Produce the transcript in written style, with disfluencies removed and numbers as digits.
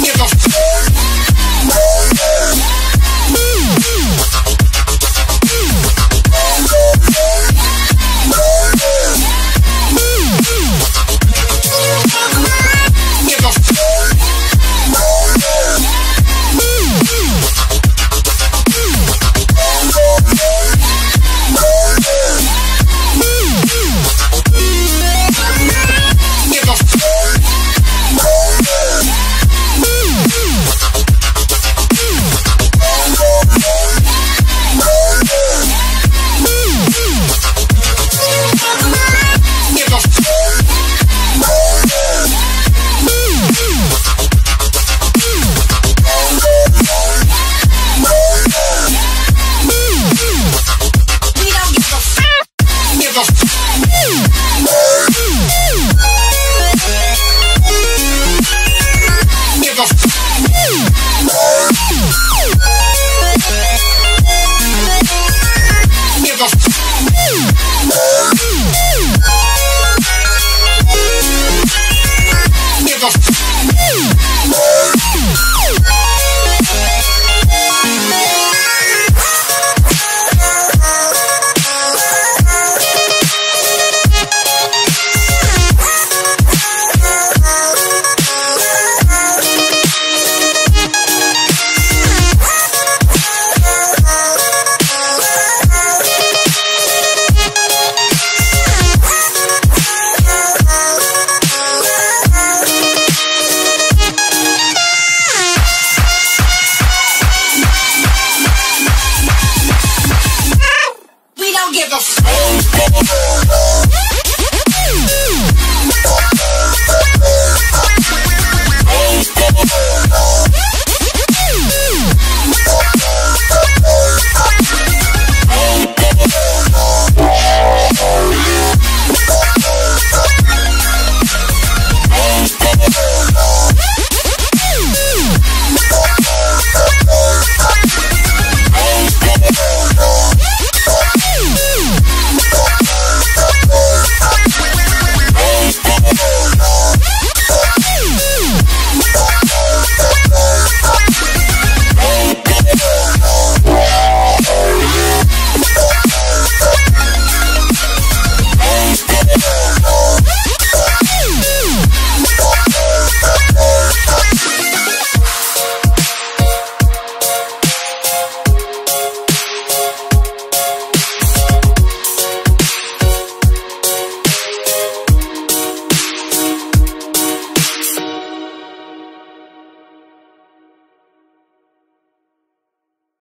Nie do